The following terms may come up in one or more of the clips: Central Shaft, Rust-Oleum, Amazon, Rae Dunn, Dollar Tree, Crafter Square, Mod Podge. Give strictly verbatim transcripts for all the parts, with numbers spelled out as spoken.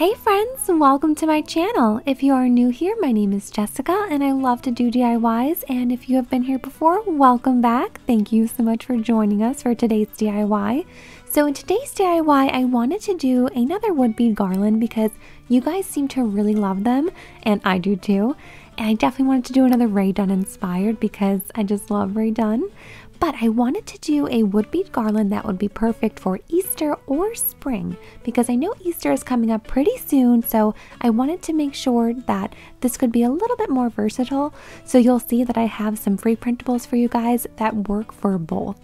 Hey friends, welcome to my channel. If you are new here, my name is Jessica and I love to do D I Ys, and if you have been here before, welcome back. Thank you so much for joining us for today's D I Y. So in today's D I Y, I wanted to do another wood bead garland because you guys seem to really love them and I do too. And I definitely wanted to do another Rae Dunn inspired because I just love Rae Dunn. But I wanted to do a wood bead garland that would be perfect for Easter or spring because I know Easter is coming up pretty soon, so I wanted to make sure that this could be a little bit more versatile. So you'll see that I have some free printables for you guys that work for both.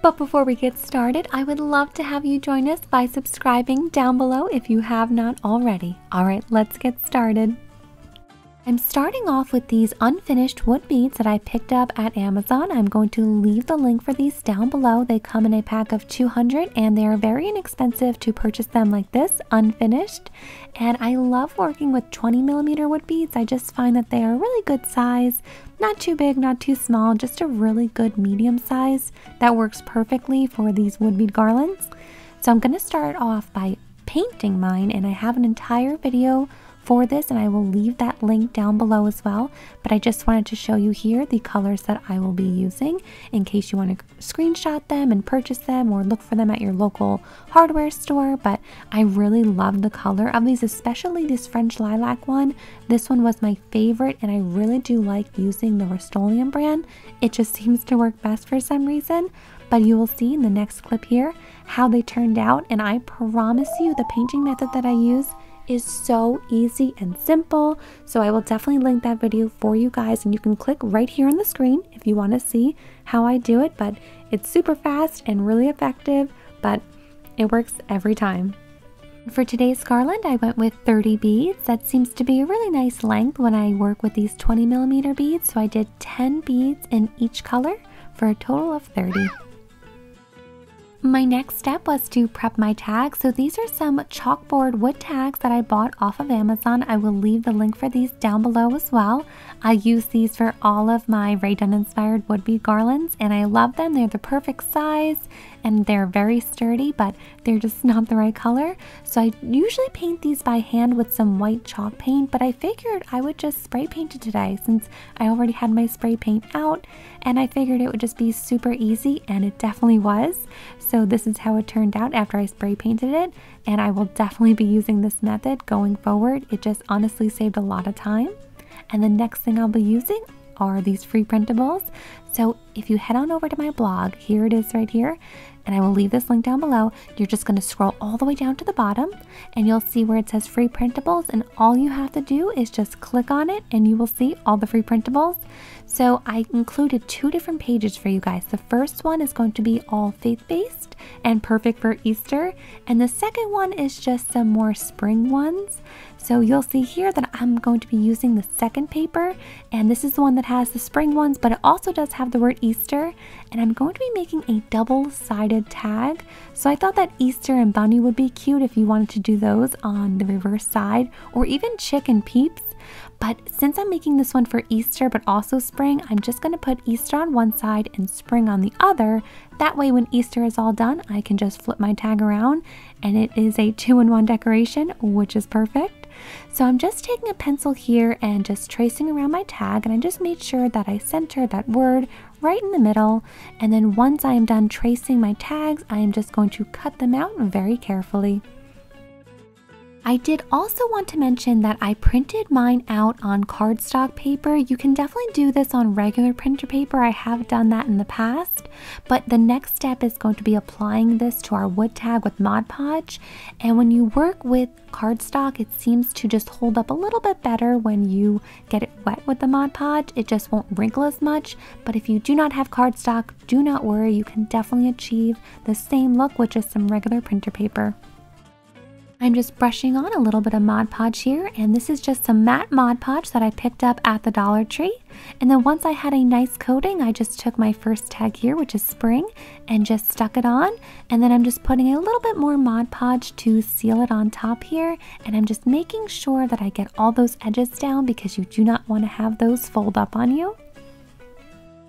But before we get started, I would love to have you join us by subscribing down below if you have not already. All right, let's get started. I'm starting off with these unfinished wood beads that I picked up at Amazon. I'm going to leave the link for these down below. They come in a pack of two hundred and they are very inexpensive to purchase them like this, unfinished. And I love working with twenty millimeter wood beads. I just find that they are a really good size. Not too big, not too small, just a really good medium size that works perfectly for these wood bead garlands. So I'm gonna start off by painting mine, and I have an entire video for this and I will leave that link down below as well, but I just wanted to show you here the colors that I will be using in case you want to screenshot them and purchase them or look for them at your local hardware store. But I really love the color of these, especially this French lilac one. This one was my favorite and I really do like using the Rust-Oleum brand. It just seems to work best for some reason, but you will see in the next clip here how they turned out, and I promise you the painting method that I use is so easy and simple. So I will definitely link that video for you guys, and you can click right here on the screen if you want to see how I do it. But it's super fast and really effective, but it works every time. For today's garland, I went with thirty beads. That seems to be a really nice length when I work with these twenty millimeter beads. So I did ten beads in each color for a total of thirty. My next step was to prep my tags. So these are some chalkboard wood tags that I bought off of Amazon. I will leave the link for these down below as well. I use these for all of my Rae Dunn inspired wood bead garlands and I love them. They're the perfect size and they're very sturdy, but they're just not the right color. So I usually paint these by hand with some white chalk paint, but I figured I would just spray paint it today since I already had my spray paint out, and I figured it would just be super easy, and it definitely was. So this is how it turned out after I spray painted it, and I will definitely be using this method going forward. It just honestly saved a lot of time. And the next thing I'll be using are these free printables. So if you head on over to my blog, here it is right here, and I will leave this link down below. You're just going to scroll all the way down to the bottom and you'll see where it says free printables, and all you have to do is just click on it and you will see all the free printables. So I included two different pages for you guys. The first one is going to be all faith-based and perfect for Easter, and the second one is just some more spring ones. So you'll see here that I'm going to be using the second paper, and this is the one that has the spring ones, but it also does have the word Easter, and I'm going to be making a double-sided tag. So I thought that Easter and bunny would be cute if you wanted to do those on the reverse side, or even chick and peeps. But since I'm making this one for Easter but also spring, I'm just going to put Easter on one side and spring on the other. That way when Easter is all done, I can just flip my tag around and it is a two-in-one decoration, which is perfect. So I'm just taking a pencil here and just tracing around my tag, and I just made sure that I center that word right in the middle. And then once I am done tracing my tags, I am just going to cut them out very carefully. I did also want to mention that I printed mine out on cardstock paper. You can definitely do this on regular printer paper. I have done that in the past, but the next step is going to be applying this to our wood tag with Mod Podge. And when you work with cardstock, it seems to just hold up a little bit better when you get it wet with the Mod Podge. It just won't wrinkle as much. But if you do not have cardstock, do not worry. You can definitely achieve the same look with just some regular printer paper. I'm just brushing on a little bit of Mod Podge here, and this is just some matte Mod Podge that I picked up at the Dollar Tree. And then once I had a nice coating, I just took my first tag here, which is spring, and just stuck it on. And then I'm just putting a little bit more Mod Podge to seal it on top here, and I'm just making sure that I get all those edges down because you do not want to have those fold up on you.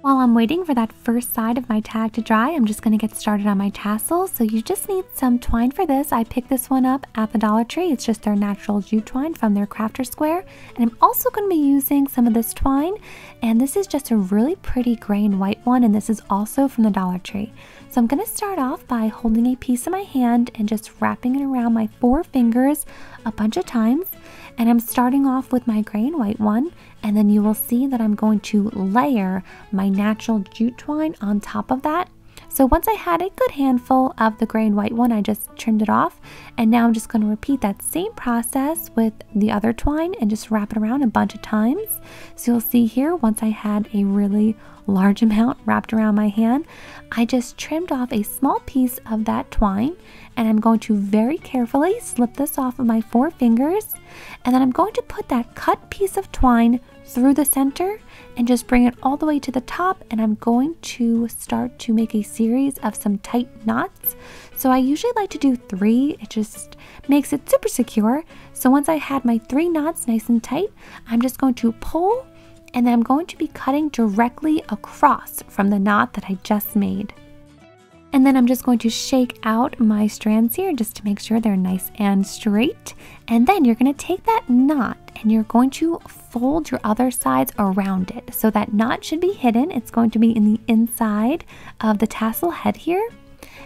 While I'm waiting for that first side of my tag to dry, I'm just going to get started on my tassel. So you just need some twine for this. I picked this one up at the Dollar Tree. It's just their natural jute twine from their Crafter Square. And I'm also going to be using some of this twine. And this is just a really pretty gray and white one. And this is also from the Dollar Tree. So I'm going to start off by holding a piece in my hand and just wrapping it around my four fingers a bunch of times. And I'm starting off with my gray and white one, and then you will see that I'm going to layer my natural jute twine on top of that. So once I had a good handful of the gray and white one, I just trimmed it off, and now I'm just going to repeat that same process with the other twine and just wrap it around a bunch of times. So you'll see here, once I had a really large amount wrapped around my hand, I just trimmed off a small piece of that twine, and I'm going to very carefully slip this off of my four fingers, and then I'm going to put that cut piece of twine through the center and just bring it all the way to the top, and I'm going to start to make a series of some tight knots. So I usually like to do three, it just makes it super secure. So once I had my three knots nice and tight, I'm just going to pull, and then I'm going to be cutting directly across from the knot that I just made. And then I'm just going to shake out my strands here just to make sure they're nice and straight. And then you're going to take that knot and you're going to fold your other sides around it. So that knot should be hidden. It's going to be in the inside of the tassel head here.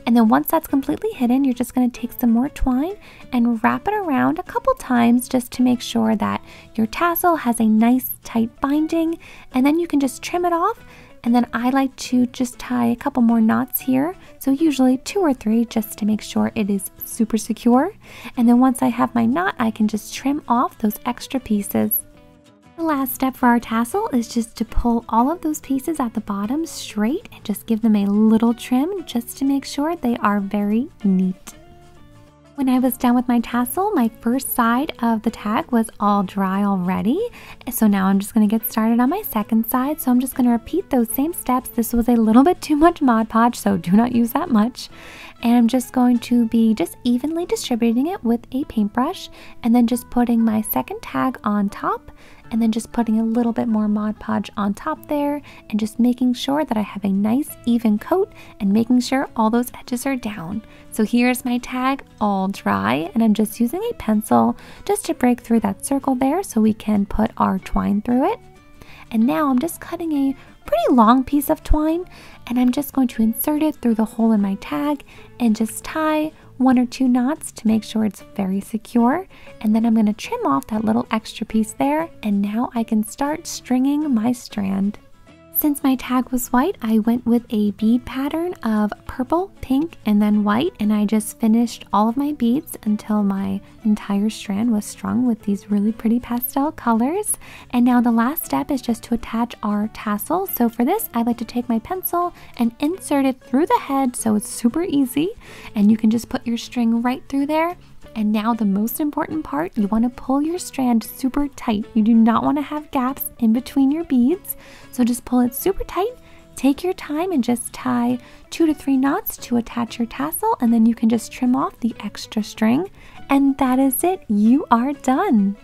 And then once that's completely hidden, you're just going to take some more twine and wrap it around a couple times just to make sure that your tassel has a nice tight binding. And then you can just trim it off. And then I like to just tie a couple more knots here. So usually two or three just to make sure it is super secure. And then once I have my knot, I can just trim off those extra pieces. The last step for our tassel is just to pull all of those pieces at the bottom straight and just give them a little trim just to make sure they are very neat. When I was done with my tassel, my first side of the tag was all dry already. So now I'm just going to get started on my second side. So I'm just going to repeat those same steps. This was a little bit too much Mod Podge, so do not use that much. And I'm just going to be just evenly distributing it with a paintbrush and then just putting my second tag on top and then just putting a little bit more Mod Podge on top there and just making sure that I have a nice even coat and making sure all those edges are down. So here's my tag all dry, and I'm just using a pencil just to break through that circle there so we can put our twine through it. And now I'm just cutting a pretty long piece of twine, and I'm just going to insert it through the hole in my tag and just tie one or two knots to make sure it's very secure. And then I'm going to trim off that little extra piece there, and now I can start stringing my strand. Since my tag was white, I went with a bead pattern of purple, pink, and then white, and I just finished all of my beads until my entire strand was strung with these really pretty pastel colors. And now the last step is just to attach our tassel. So for this, I like to take my pencil and insert it through the head, so it's super easy, and you can just put your string right through there. And now the most important part, you want to pull your strand super tight. You do not want to have gaps in between your beads. So just pull it super tight, take your time, and just tie two to three knots to attach your tassel. And then you can just trim off the extra string. And that is it. You are done.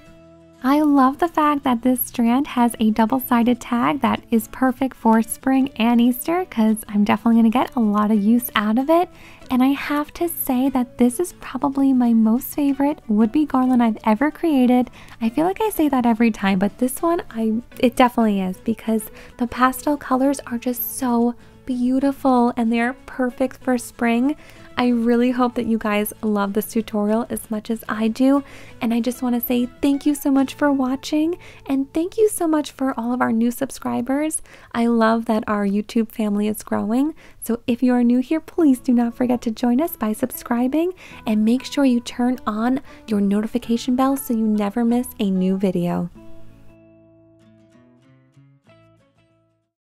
I love the fact that this strand has a double-sided tag that is perfect for spring and Easter, because I'm definitely going to get a lot of use out of it. And I have to say that this is probably my most favorite would-be garland I've ever created. I feel like I say that every time, but this one, I it definitely is, because the pastel colors are just so beautiful and they're perfect for spring. I really hope that you guys love this tutorial as much as I do, and I just want to say thank you so much for watching, and thank you so much for all of our new subscribers. I love that our YouTube family is growing, so if you are new here, please do not forget to join us by subscribing, and make sure you turn on your notification bell so you never miss a new video.